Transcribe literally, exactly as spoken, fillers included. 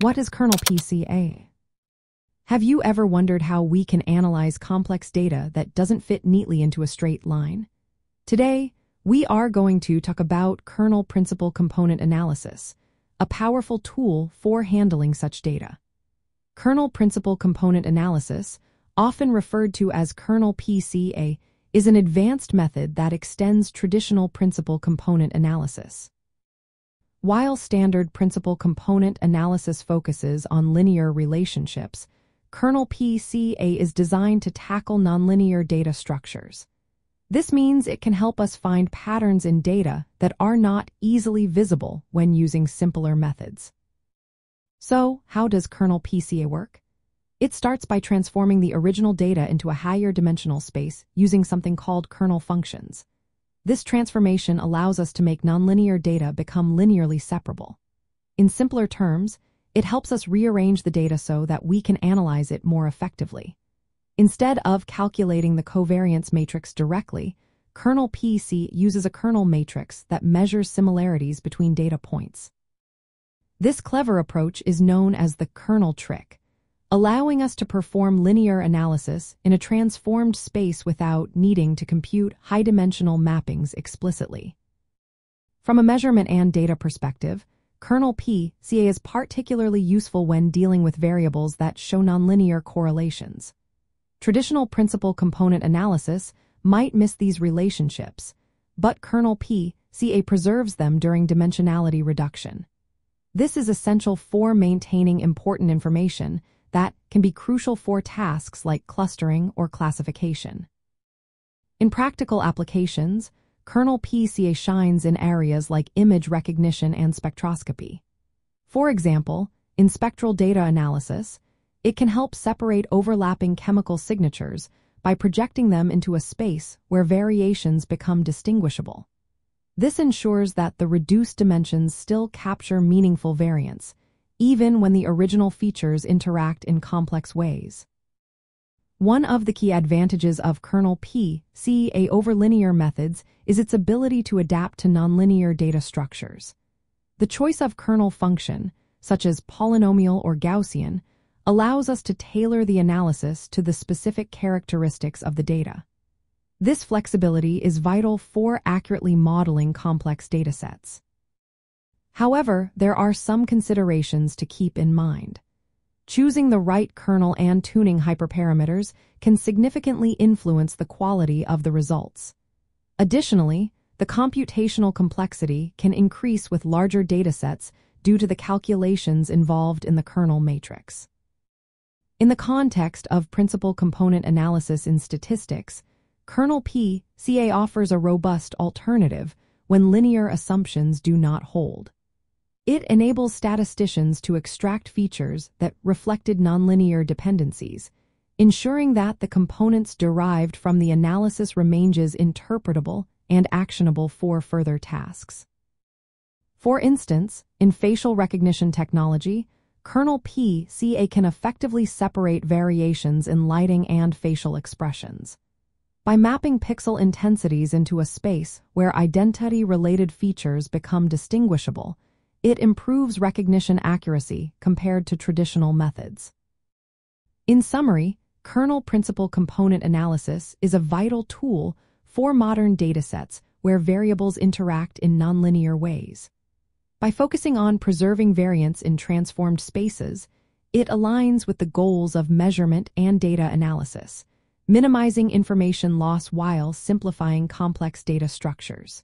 What is Kernel P C A? Have you ever wondered how we can analyze complex data that doesn't fit neatly into a straight line? Today, we are going to talk about Kernel Principal Component Analysis, a powerful tool for handling such data. Kernel Principal Component Analysis, often referred to as Kernel P C A, is an advanced method that extends traditional principal component analysis. While standard principal component analysis focuses on linear relationships, Kernel P C A is designed to tackle nonlinear data structures. This means it can help us find patterns in data that are not easily visible when using simpler methods. So, how does Kernel P C A work? It starts by transforming the original data into a higher dimensional space using something called kernel functions. This transformation allows us to make nonlinear data become linearly separable. In simpler terms, it helps us rearrange the data so that we can analyze it more effectively. Instead of calculating the covariance matrix directly, Kernel P C A uses a kernel matrix that measures similarities between data points. This clever approach is known as the kernel trick, allowing us to perform linear analysis in a transformed space without needing to compute high-dimensional mappings explicitly. From a measurement and data perspective, Kernel P C A is particularly useful when dealing with variables that show nonlinear correlations. Traditional principal component analysis might miss these relationships, but Kernel P C A preserves them during dimensionality reduction. This is essential for maintaining important information that can be crucial for tasks like clustering or classification. In practical applications, Kernel P C A shines in areas like image recognition and spectroscopy. For example, in spectral data analysis, it can help separate overlapping chemical signatures by projecting them into a space where variations become distinguishable. This ensures that the reduced dimensions still capture meaningful variance, even when the original features interact in complex ways. One of the key advantages of Kernel P C A over linear methods is its ability to adapt to nonlinear data structures. The choice of kernel function, such as polynomial or Gaussian, allows us to tailor the analysis to the specific characteristics of the data. This flexibility is vital for accurately modeling complex datasets. However, there are some considerations to keep in mind. Choosing the right kernel and tuning hyperparameters can significantly influence the quality of the results. Additionally, the computational complexity can increase with larger datasets due to the calculations involved in the kernel matrix. In the context of principal component analysis in statistics, Kernel P C A offers a robust alternative when linear assumptions do not hold. It enables statisticians to extract features that reflected nonlinear dependencies, ensuring that the components derived from the analysis remains interpretable and actionable for further tasks. For instance, in facial recognition technology, Kernel P C A can effectively separate variations in lighting and facial expressions. By mapping pixel intensities into a space where identity-related features become distinguishable, it improves recognition accuracy compared to traditional methods. In summary, Kernel Principal Component Analysis is a vital tool for modern datasets where variables interact in nonlinear ways. By focusing on preserving variance in transformed spaces, it aligns with the goals of measurement and data analysis, minimizing information loss while simplifying complex data structures.